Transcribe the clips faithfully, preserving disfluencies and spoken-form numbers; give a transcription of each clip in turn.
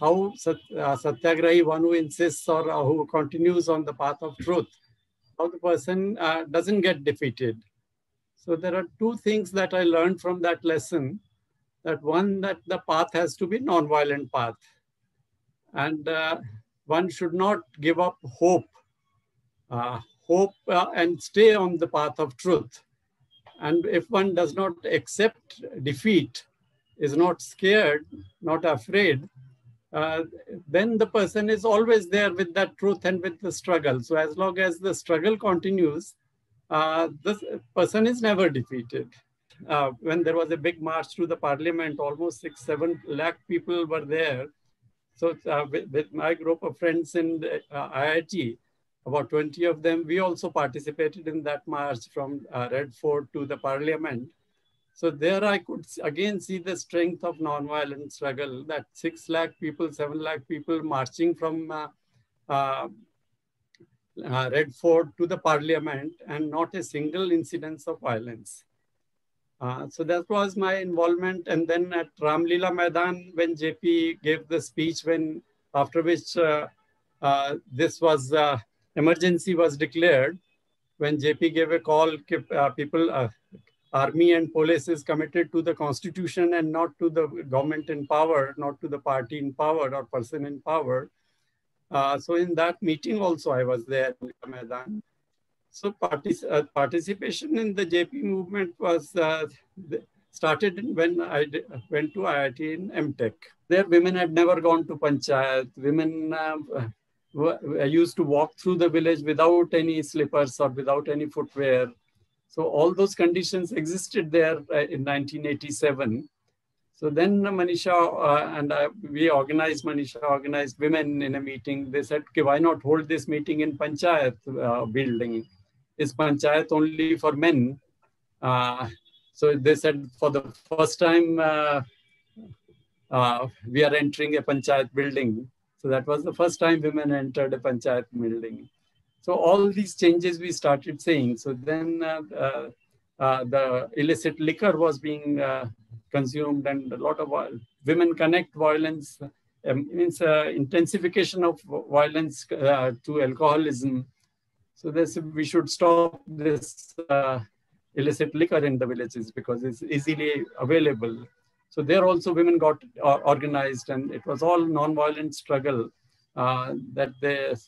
how uh, satyagrahi, one who insists or uh, who continues on the path of truth, how the person uh, doesn't get defeated. So there are two things that I learned from that lesson. That one, that the path has to be non-violent path. And uh, one should not give up hope, uh, hope uh, and stay on the path of truth. And if one does not accept defeat, is not scared, not afraid, uh, then the person is always there with that truth and with the struggle. So as long as the struggle continues, uh, the person is never defeated. Uh, when there was a big march to the parliament, almost six, seven lakh people were there. So uh, with, with my group of friends in uh, I I T, about twenty of them, we also participated in that march from uh, Red Fort to the parliament. So there I could again see the strength of nonviolent struggle, that six lakh people, seven lakh people marching from uh, uh, uh, Red Fort to the parliament and not a single incidence of violence. Uh, so that was my involvement. And then at Ramlila Maidan, when J P gave the speech, when after which uh, uh, this was uh, emergency was declared, when J P gave a call, uh, people, uh, army and police is committed to the constitution and not to the government in power, not to the party in power or person in power. Uh, so in that meeting also, I was there at Ramlila Maidan. So partic uh, participation in the J P movement was uh, started when I did, went to I I T in M Tech. There women had never gone to panchayat. Women uh, used to walk through the village without any slippers or without any footwear. So all those conditions existed there uh, in nineteen eighty-seven. So then Manisha uh, and I, we organized, Manisha organized women in a meeting. They said, okay, why not hold this meeting in panchayat uh, building? Is panchayat only for men? Uh, so they said, for the first time, uh, uh, we are entering a panchayat building. So that was the first time women entered a panchayat building. So all these changes we started saying. So then uh, uh, uh, the illicit liquor was being uh, consumed, and a lot of uh, women connect violence, um, means uh, intensification of violence uh, to alcoholism. So this, we should stop this uh, illicit liquor in the villages because it's easily available. So there also women got uh, organized, and it was all non-violent struggle uh, that the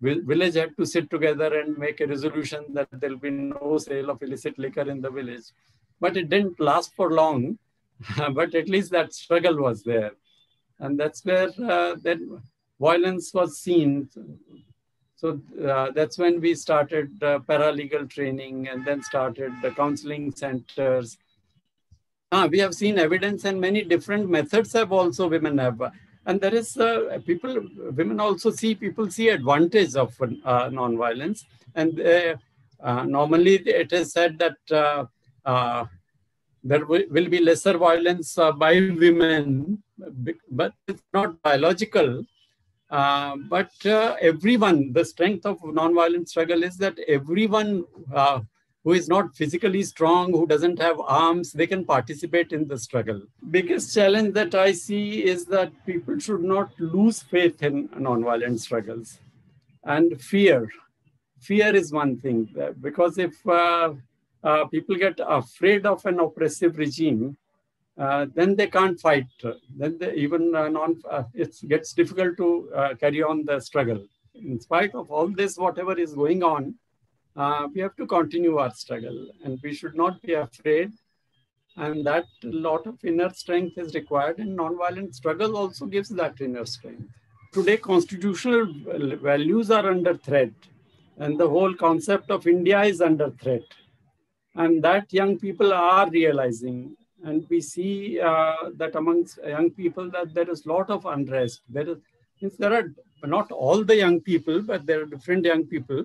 village had to sit together and make a resolution that there'll be no sale of illicit liquor in the village. But it didn't last for long, but at least that struggle was there. And that's where uh, that violence was seen. So uh, that's when we started uh, paralegal training and then started the counseling centers. Ah, we have seen evidence and many different methods have also women have. And there is uh, people, women also see, people see advantage of uh, nonviolence. And they, uh, normally it is said that uh, uh, there will be lesser violence uh, by women, but it's not biological. Uh, but uh, everyone, the strength of nonviolent struggle is that everyone uh, who is not physically strong, who doesn't have arms, they can participate in the struggle. Biggest challenge that I see is that people should not lose faith in nonviolent struggles. And fear. Fear is one thing, because if uh, uh, people get afraid of an oppressive regime, Uh, then they can't fight. Then they even uh, non, uh, it gets difficult to uh, carry on the struggle. In spite of all this, whatever is going on, uh, we have to continue our struggle, and we should not be afraid. And that lot of inner strength is required, and nonviolent struggle also gives that inner strength. Today, constitutional values are under threat, and the whole concept of India is under threat. And that young people are realizing. And we see uh, that amongst young people that there is a lot of unrest. There is, there are not all the young people, but there are different young people.